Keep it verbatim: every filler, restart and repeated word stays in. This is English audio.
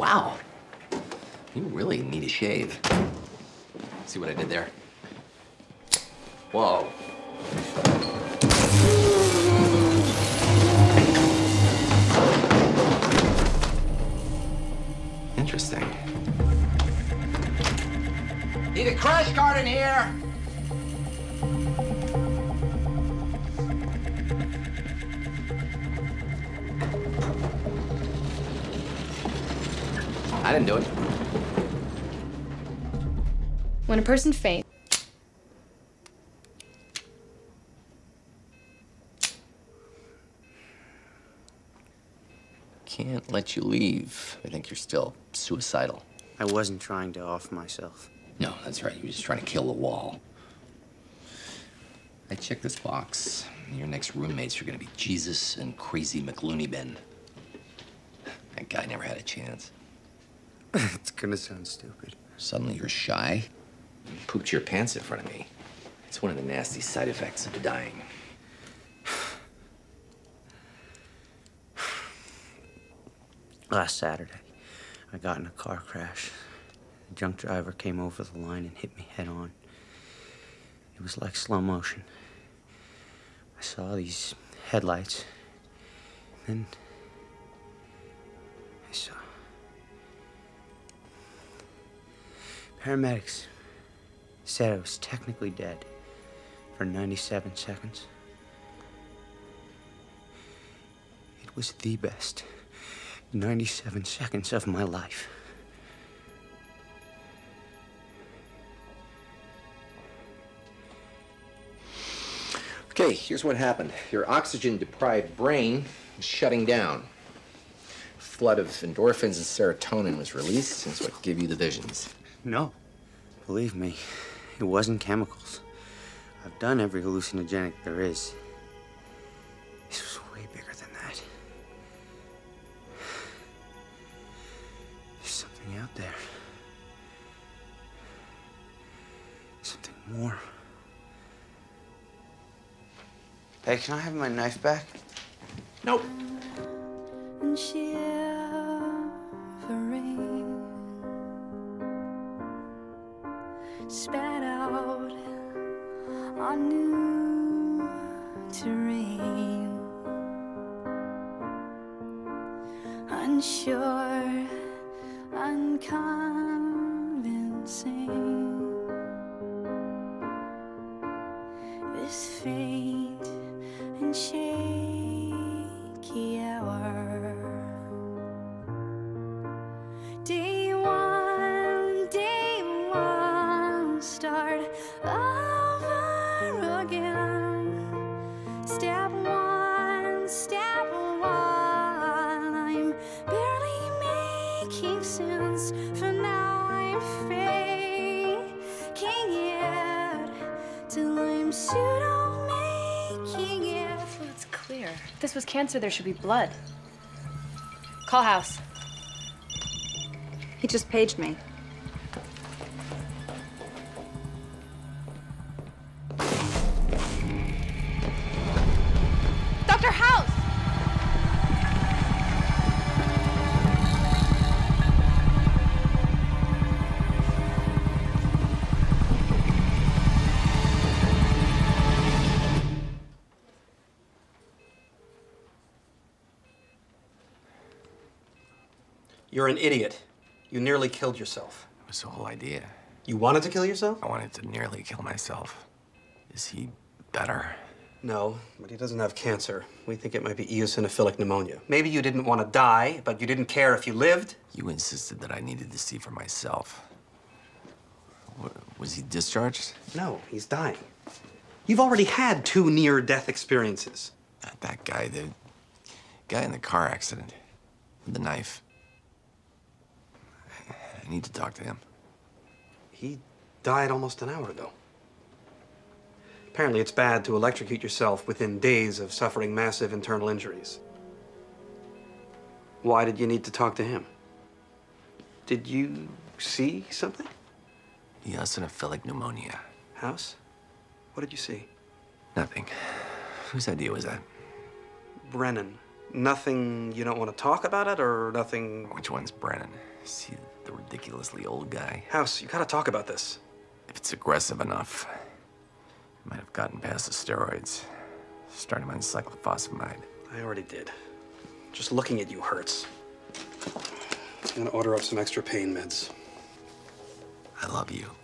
Wow. You really need a shave. See what I did there? Whoa. Interesting. Need a crash guard in here. I didn't do it. When a person faints, can't let you leave. I think you're still suicidal. I wasn't trying to off myself. No, that's right. You were just trying to kill the wall. I checked this box. Your next roommates are going to be Jesus and Crazy McLooney Ben. That guy never had a chance. It's going to sound stupid. Suddenly you're shy. You pooped your pants in front of me. It's one of the nasty side effects of dying. Last Saturday, I got in a car crash. The drunk driver came over the line and hit me head on. It was like slow motion. I saw these headlights. Then I saw paramedics. Said I was technically dead for ninety-seven seconds. It was the best ninety-seven seconds of my life. Okay, here's what happened. Your oxygen-deprived brain is shutting down. A flood of endorphins and serotonin was released, and it's what gave you the visions. No. Believe me, it wasn't chemicals. I've done every hallucinogenic there is. This was way bigger than that. There's something out there. Something more. Hey, can I have my knife back? Nope. And she spat out on new terrain, unsure, unconvincing. This faint and shaky hour. Day one, day one, start over again. Step one, step one, I'm barely making sense. For now I'm faking it till I'm pseudo-making it. Well, it's clear. If this was cancer, there should be blood. Call house. He just paged me. Doctor House! You're an idiot. You nearly killed yourself. That was the whole idea. You wanted to kill yourself? I wanted to nearly kill myself. Is he better? No, but he doesn't have cancer. We think it might be eosinophilic pneumonia. Maybe you didn't want to die, but you didn't care if you lived. You insisted that I needed to see for myself. Was he discharged? No, he's dying. You've already had two near-death experiences. Not that guy, the guy in the car accident with the knife. I need to talk to him. He died almost an hour ago. Apparently, it's bad to electrocute yourself within days of suffering massive internal injuries. Why did you need to talk to him? Did you see something? Eosinophilic pneumonia. House? What did you see? Nothing. Whose idea was that? Brennan. Nothing you don't want to talk about it, or nothing? Which one's Brennan? Is he the ridiculously old guy? House, you gotta talk about this. If it's aggressive enough, I might have gotten past the steroids. Starting on cyclophosphamide. I already did. Just looking at you hurts. I'm gonna order up some extra pain meds. I love you.